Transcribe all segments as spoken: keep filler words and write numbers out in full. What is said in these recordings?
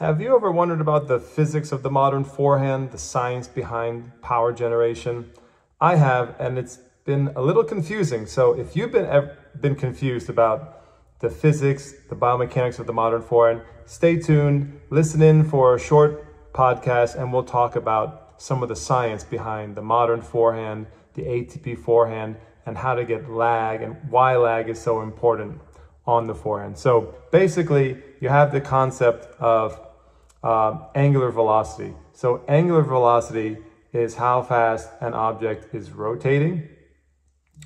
Have you ever wondered about the physics of the modern forehand, the science behind power generation? I have, and it's been a little confusing. So if you've been, been confused about the physics, the biomechanics of the modern forehand, stay tuned, listen in for a short podcast, and we'll talk about some of the science behind the modern forehand, the A T P forehand, and how to get lag and why lag is so important on the forehand. So basically, you have the concept of uh, angular velocity. So angular velocity is how fast an object is rotating.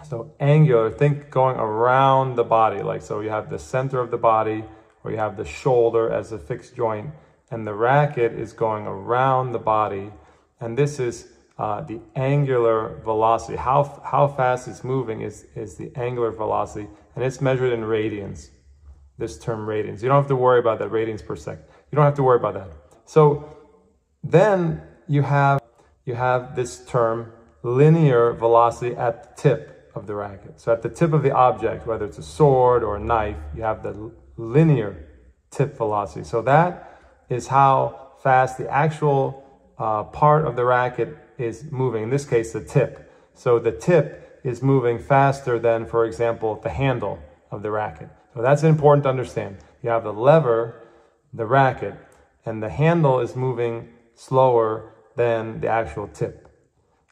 So angular, think going around the body. Like, so you have the center of the body, or you have the shoulder as a fixed joint, and the racket is going around the body. And this is uh, the angular velocity. How, how fast it's moving is, is the angular velocity, and it's measured in radians. This term radians. You don't have to worry about that, radians per second. You don't have to worry about that. So then you have you have this term linear velocity at the tip of the racket. So at the tip of the object, whether it's a sword or a knife, you have the linear tip velocity. So that is how fast the actual uh, part of the racket is moving, in this case, the tip. So the tip is moving faster than, for example, the handle of the racket. So that's important to understand. You have the lever, the racket, and the handle is moving slower than the actual tip.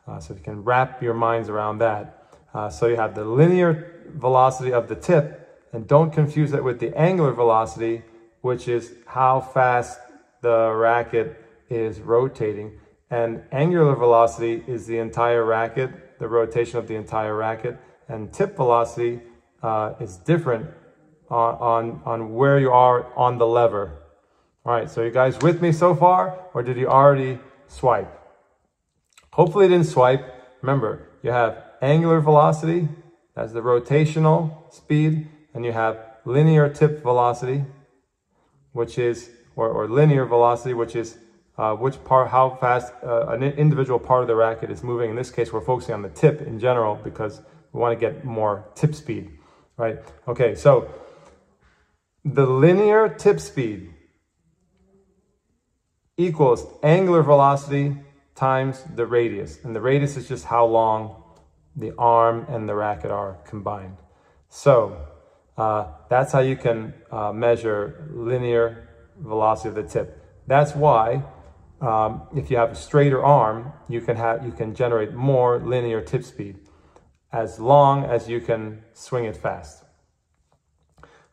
Uh, so you can wrap your minds around that. Uh, so you have the linear velocity of the tip, and don't confuse it with the angular velocity, which is how fast the racket is rotating. And angular velocity is the entire racket, the rotation of the entire racket, and tip velocity uh, is different on, on, on where you are on the lever. All right, so you guys with me so far, or did you already swipe? Hopefully you didn't swipe. Remember, you have angular velocity, that's the rotational speed, and you have linear tip velocity, which is, or, or linear velocity, which is uh, which part, how fast uh, an individual part of the racket is moving. In this case, we're focusing on the tip in general because we want to get more tip speed, right? Okay, so the linear tip speed equals angular velocity times the radius. And the radius is just how long the arm and the racket are combined. So Uh, that's how you can uh, measure linear velocity of the tip. That's why um, if you have a straighter arm, you can have you can generate more linear tip speed as long as you can swing it fast.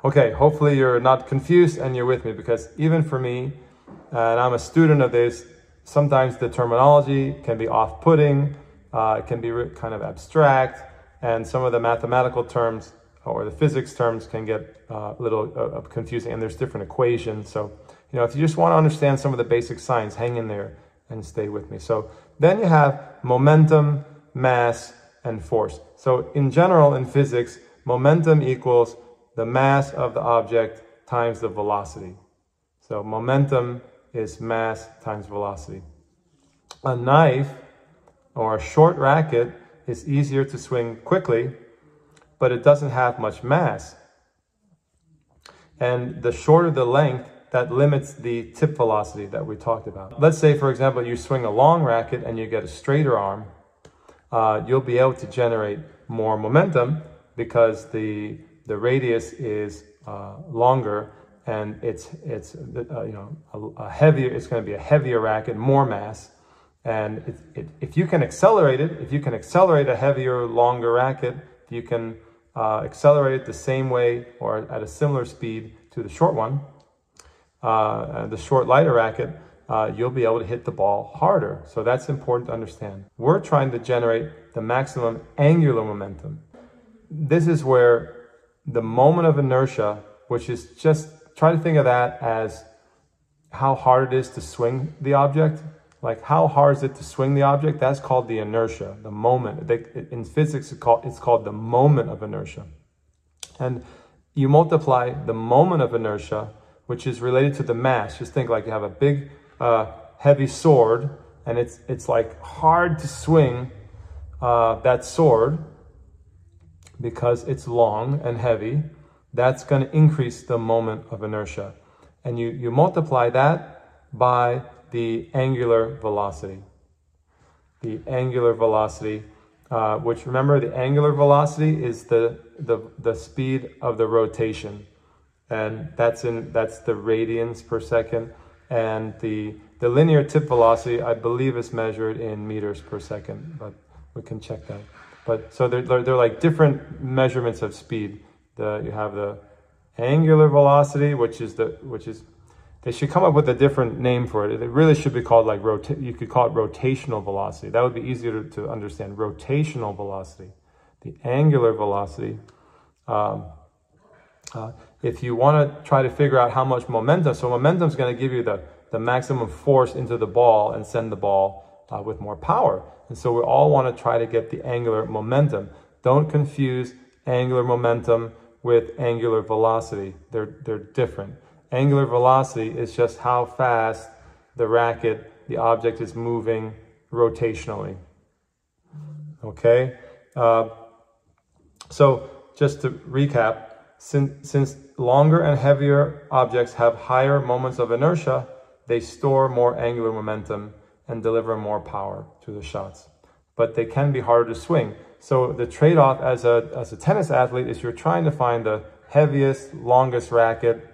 Okay, hopefully you're not confused and you're with me, because even for me, and I'm a student of this, sometimes the terminology can be off-putting, uh, it can be kind of abstract, and some of the mathematical terms or the physics terms can get uh, a little uh, confusing, and there's different equations. So, you know, if you just want to understand some of the basic science, hang in there and stay with me. So then you have momentum, mass, and force. So in general, in physics, momentum equals the mass of the object times the velocity. So momentum is mass times velocity. A knife or a short racket is easier to swing quickly, but it doesn't have much mass. And the shorter the length, that limits the tip velocity that we talked about. Let's say, for example, you swing a long racket and you get a straighter arm, uh, you'll be able to generate more momentum because the, the radius is uh, longer, and it's, it's uh, you know, a, a heavier, it's gonna be a heavier racket, more mass. And it, it, if you can accelerate it, if you can accelerate a heavier, longer racket, you can Uh, accelerate it the same way or at a similar speed to the short one, uh, the short lighter racket, uh, you'll be able to hit the ball harder. So that's important to understand. We're trying to generate the maximum angular momentum. This is where the moment of inertia, which is just, try to think of that as how hard it is to swing the object. Like, how hard is it to swing the object? That's called the inertia, the moment. They, in physics, it's called, it's called the moment of inertia. And you multiply the moment of inertia, which is related to the mass. Just think like you have a big, uh, heavy sword, and it's, it's like hard to swing uh, that sword because it's long and heavy. That's going to increase the moment of inertia. And you, you multiply that by the angular velocity. The angular velocity, uh, which remember the angular velocity is the, the, the speed of the rotation. And that's, in, that's the radians per second. And the, the linear tip velocity, I believe, is measured in meters per second, but we can check that. But so they're, they're, they're like different measurements of speed. The, you have the angular velocity, which is the, which is, they should come up with a different name for it. It really should be called like, rota you could call it rotational velocity. That would be easier to, to understand, rotational velocity. The angular velocity, um, uh, if you want to try to figure out how much momentum, so momentum is going to give you the, the maximum force into the ball and send the ball uh, with more power. And so we all want to try to get the angular momentum. Don't confuse angular momentum with angular velocity. They're, they're different. Angular velocity is just how fast the racket, the object, is moving rotationally. Okay? Uh, so just to recap, Since, since longer and heavier objects have higher moments of inertia, they store more angular momentum and deliver more power to the shots. But they can be harder to swing. So the trade-off as a, as a tennis athlete is you're trying to find the heaviest, longest racket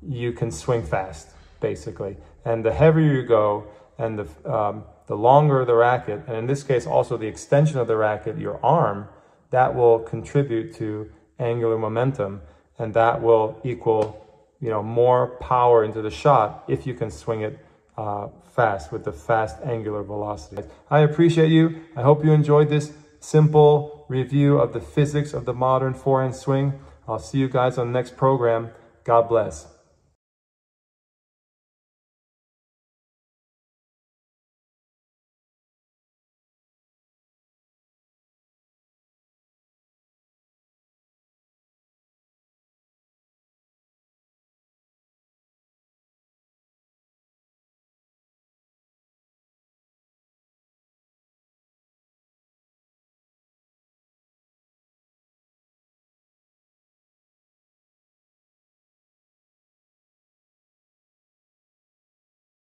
you can swing fast, basically. And the heavier you go and the, um, the longer the racket, and in this case also the extension of the racket, your arm, that will contribute to angular momentum, and that will equal, you know, more power into the shot if you can swing it uh, fast with the fast angular velocity. I appreciate you. I hope you enjoyed this simple review of the physics of the modern forehand swing. I'll see you guys on the next program. God bless.